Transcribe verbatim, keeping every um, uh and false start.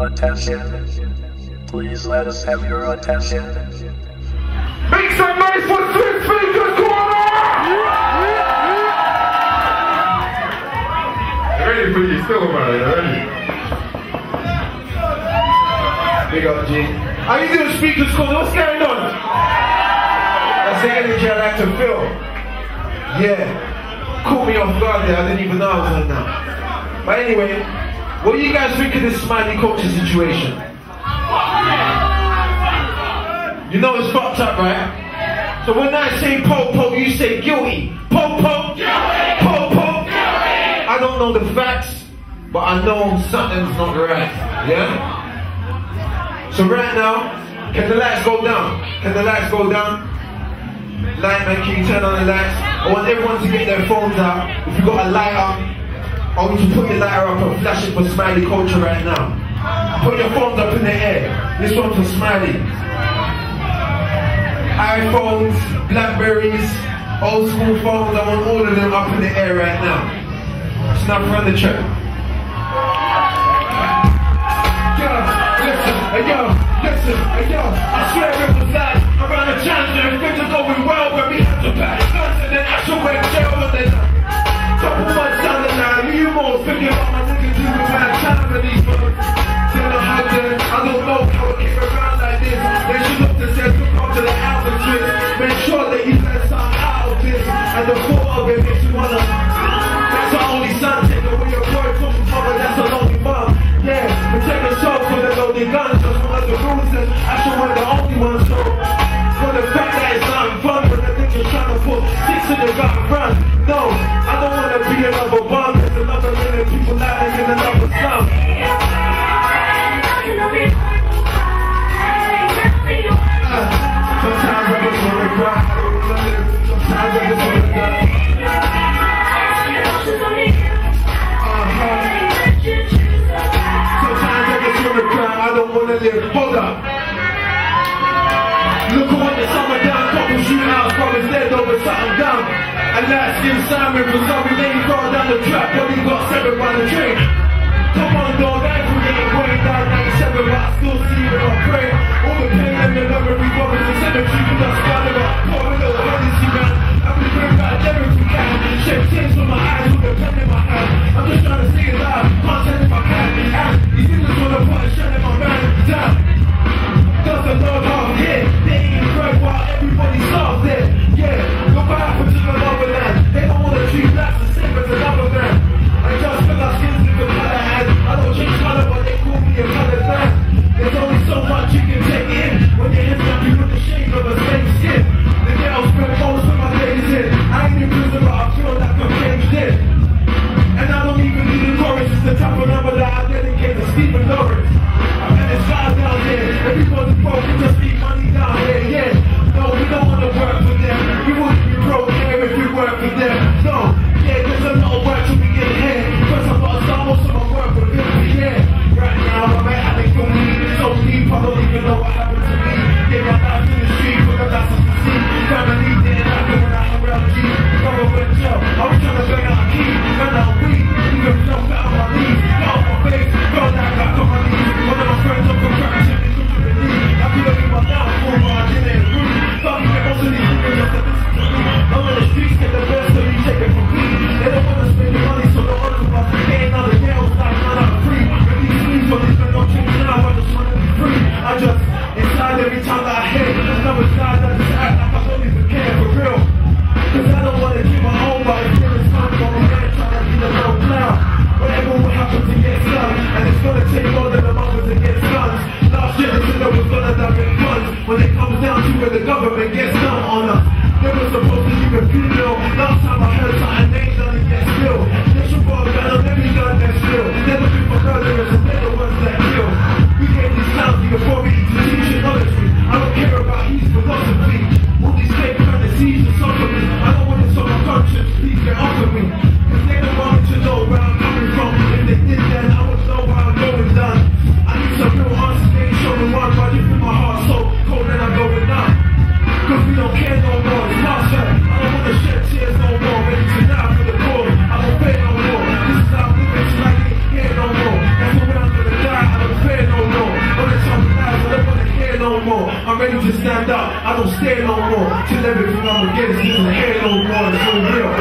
Attention. Please let us have your attention. Make some noise for Speakers Corner! Ready for you, still about it, ready? Big up, G. How you doing, Speakers Corner? What's going on? That's the energy I like to feel. Yeah. Caught me off guard there, I didn't even know I was on now. But anyway, what do you guys think of this Smiley Culture situation? You know it's fucked up, right? So when I say po-po, you say guilty. Po-po, guilty. Po-po, guilty. I don't know the facts, but I know something's not right, yeah? So right now, can the lights go down? Can the lights go down? Light man, can you turn on the lights? I want everyone to get their phones out. If you got a lighter, I want you to put your lighter up and flash it for Smiley Culture right now. Put your phones up in the air. This one's for Smiley. iPhones, Blackberries, old school phones, I want all of them up in the air right now. It's not from the track. Yo, listen, yo, listen, yo, I swear it was that. Around the challenge, and things are going well when we have to pass guns and then I should wear jail when they couple months down the line, me and more thinking about my niggas do with my time for these birds. Then I had them, I don't know how it came around like this. They should look and said, look up to the album trick. Make sure that you let some out of this. And the thought of it makes you wanna. That's our only son, take away your word from your mother, that's a lonely mom. Yeah, we take a show for the lonely guns, just one of the rules, and I should we're the only ones, so. For the fact that it's not fun, when the niggas trying to put six in the ground run. No, I don't wanna. Another bomb, there's another million people lying in another slum. Sometimes I just wanna cry, sometimes I just wanna die. Sometimes I just wanna cry, I don't wanna live. Hold up. Look at what the summer down, couple shootouts, brothers dead over something down. And last year Simon was all we ladies all down the track, but he got seven by the train. Come on dog, I ain't forgetting going down ninety-seven, but I still see it on prayer. All the pain and the love and revolving the cemetery, we got scattered up, pouring little energy man. I can bring back everything we can, shed tears from my eyes with a pen in my hand. I'm just trying to say it loud, can't tell if I can. And these things are gonna put a shine in my man, down. Does the Lord out here, they ain't right while everybody's soft there, yeah. Look what happened to the love. They don't want to treat blacks the same as another man. I just feel our skins in the color hand. I don't change color, but they call me a colored man. There's only so much you can take in. When you end up, you look the shade of the same skin. The girls spend most of my days in. I ain't in prison, but I feel like I'm changed in. And I don't even need a chorus. It's the type of number that I dedicate to Stephen Lawrence. And it's loud down here. Everybody's broke, we just need money down here, yeah. No, we don't want to work for them. We wouldn't be broke here if we work for them. No, yeah, there's a lot of work to be getting here. First of all, it's almost of my work for them, yeah. Right now, I'm at Alex for me. It's so deep, I don't even know what happened to me. Get my life in the street, but I'm not supposed to see. Family didn't happen when I had around G. Never went job, I was trying to bring out a key. And I'm weak, even fell out on my knees. Got on my face, felt like I got on my knees. One of my friends up for cracking shit, they took to the knee. I could look in my mouth, for my gin and root. Thought you most of these people just to listen to me. I'm in the streets, get the best of you, take it from me. They don't want to spend the money, so the others are not paying all the girls, like none are free. Maybe you sleep, but these men don't change now, I just want to be free. I just, inside every time that I hit, there's never side, I just act like I don't even care, for real. Cause I don't want to keep my own life, here it's time for a man trying to be the little clown. Whatever will happen to get slung, and it's gonna take more than a moment to get slugs. Last year, the killer was gonna die with guns, when it comes down to where the government gets down on us. They were supposed to keep a video, last time I heard something, they ain't done it yet still. They should put a gun on every gun that's still. They're looking for murderers and they're the ones that kill. We gave these clowns the authority to teach your knowledge. I don't care about his philosophy. All these fake fantasies are suffering. I don't want to suffer conscience, please get off of me. Cause they don't want to know where I'm coming from. If they did that, I would know how I'm going down. I need some real answers, they ain't showing one. But I live with my heart so cold and I'm going down. Cause we ready to stand up. I don't stand no more. Till everything I'm against isn't fair no more. It's so real.